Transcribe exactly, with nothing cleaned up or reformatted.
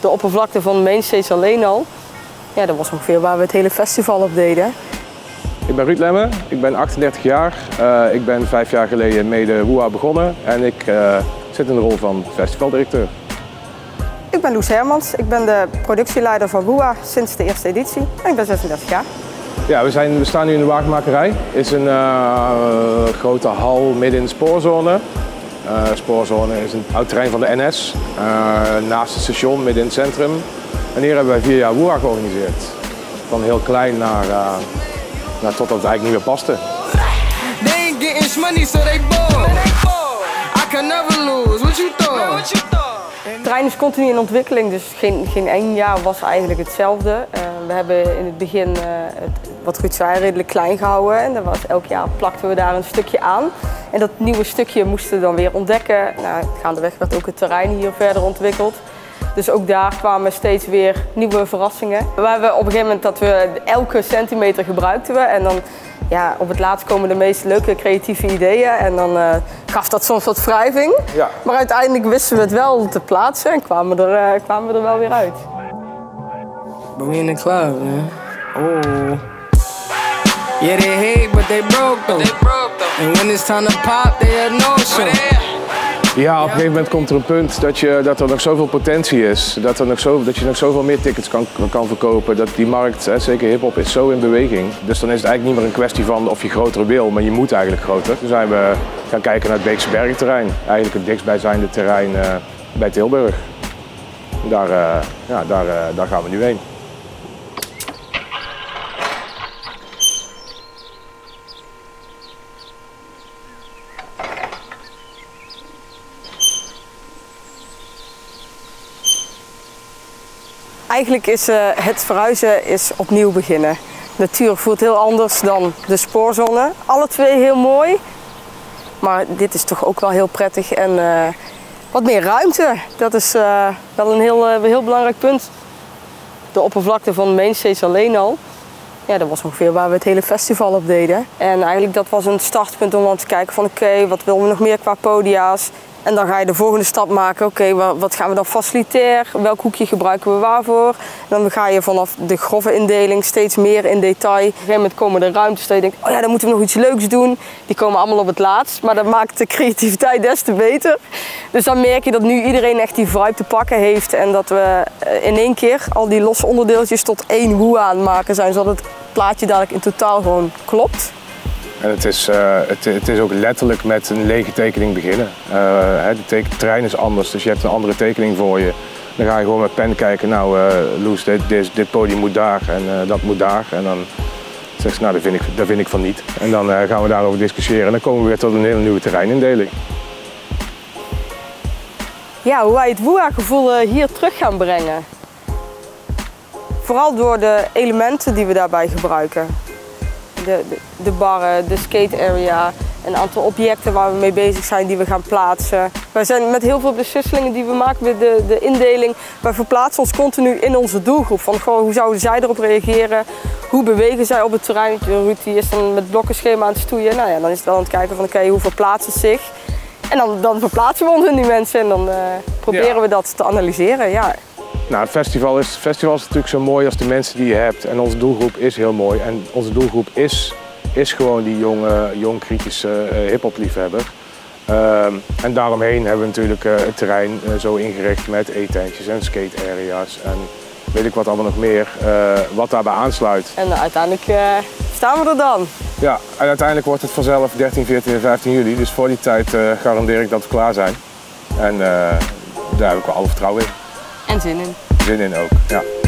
De oppervlakte van Mainstage alleen al, ja, dat was ongeveer waar we het hele festival op deden. Ik ben Ruud Lemmen, ik ben achtendertig jaar. Uh, ik ben vijf jaar geleden mede WOO HAH begonnen en ik uh, zit in de rol van festivaldirecteur. Ik ben Loes Hermans, ik ben de productieleider van WOO HAH sinds de eerste editie en ik ben zesendertig jaar. Ja, we, zijn, we staan nu in de wagenmakerij. Het is een uh, grote hal midden in de Spoorzone. Uh, Spoorzone is een oud terrein van de N S, uh, naast het station, midden in het centrum. En hier hebben wij vier jaar WOO HAH georganiseerd. Van heel klein naar, uh, naar totdat het eigenlijk niet meer paste. Het terrein is continu in ontwikkeling, dus geen, geen één jaar was eigenlijk hetzelfde. Uh, we hebben in het begin, uh, het, wat Ruud zei, redelijk klein gehouden. En dat was, elk jaar plakten we daar een stukje aan. En dat nieuwe stukje moesten we dan weer ontdekken. Nou, gaandeweg werd ook het terrein hier verder ontwikkeld. Dus ook daar kwamen steeds weer nieuwe verrassingen. We hebben op een gegeven moment dat we elke centimeter gebruikten we. En dan ja, op het laatst komen de meest leuke creatieve ideeën. En dan uh, gaf dat soms wat wrijving. Ja. Maar uiteindelijk wisten we het wel te plaatsen en kwamen er, uh, kwamen we er wel weer uit. But we in the club, man. Oh. Yeah, they hate, but they broke them. And when it's time to pop, they had no shit. Ja, op een gegeven moment komt er een punt dat, je, dat er nog zoveel potentie is, dat, er nog zo, dat je nog zoveel meer tickets kan, kan verkopen, dat die markt, hè, zeker hiphop, is zo in beweging. Dus dan is het eigenlijk niet meer een kwestie van of je groter wil, maar je moet eigenlijk groter. Toen zijn we gaan kijken naar het Beekse Bergen terrein, eigenlijk het dichtstbijzijnde terrein uh, bij Tilburg. Daar, uh, ja, daar, uh, daar gaan we nu heen. Eigenlijk is uh, het verhuizen is opnieuw beginnen. De natuur voelt heel anders dan de Spoorzone. Alle twee heel mooi, maar dit is toch ook wel heel prettig en uh, wat meer ruimte. Dat is uh, wel een heel, uh, heel belangrijk punt. De oppervlakte van Mainstage alleen al, ja, dat was ongeveer waar we het hele festival op deden. En eigenlijk dat was een startpunt om dan te kijken van oké, okay, wat willen we nog meer qua podia's? En dan ga je de volgende stap maken, oké, okay, wat gaan we dan faciliteren, welk hoekje gebruiken we waarvoor. En dan ga je vanaf de grove indeling steeds meer in detail. Op een gegeven moment komen er ruimtes dat je denkt, oh ja, dan moeten we nog iets leuks doen. Die komen allemaal op het laatst, maar dat maakt de creativiteit des te beter. Dus dan merk je dat nu iedereen echt die vibe te pakken heeft en dat we in één keer al die losse onderdeeltjes tot één WOO HAH aanmaken zijn, zodat het plaatje dadelijk in totaal gewoon klopt. En het is, uh, het, het is ook letterlijk met een lege tekening beginnen. Uh, de terrein is anders, dus je hebt een andere tekening voor je. Dan ga je gewoon met pen kijken, nou uh, Loes, dit, dit, dit podium moet daar en uh, dat moet daar. En dan zeg je, nou dat vind ik, dat vind ik van niet. En dan uh, gaan we daarover discussiëren en dan komen we weer tot een hele nieuwe terreinindeling. Ja, hoe wij het WOO HAH gevoel uh, hier terug gaan brengen. Vooral door de elementen die we daarbij gebruiken. De, de, de barren, de skate area, een aantal objecten waar we mee bezig zijn die we gaan plaatsen. Wij zijn met heel veel beslisselingen die we maken met de, de indeling, wij verplaatsen ons continu in onze doelgroep. Van gewoon, hoe zouden zij erop reageren, hoe bewegen zij op het terrein. Ruud die is dan met blokkenschema aan het stoeien, nou ja, dan is het wel aan het kijken van oké, okay, hoe verplaatsen ze zich. En dan, dan verplaatsen we ons in die mensen en dan uh, proberen ja. we dat te analyseren. Ja. Nou, het festival is, het festival is natuurlijk zo mooi als de mensen die je hebt. En onze doelgroep is heel mooi. En onze doelgroep is, is gewoon die jonge, jong kritische uh, hip-hop-liefhebber. Um, en daaromheen hebben we natuurlijk uh, het terrein uh, zo ingericht met eetentjes en skate-area's. En weet ik wat allemaal nog meer, uh, wat daarbij aansluit. En uh, uiteindelijk uh, staan we er dan. Ja, en uiteindelijk wordt het vanzelf dertien, veertien en vijftien juli. Dus voor die tijd uh, garandeer ik dat we klaar zijn. En uh, daar heb ik wel alle vertrouwen in. En zin in. Zin in ook, ja.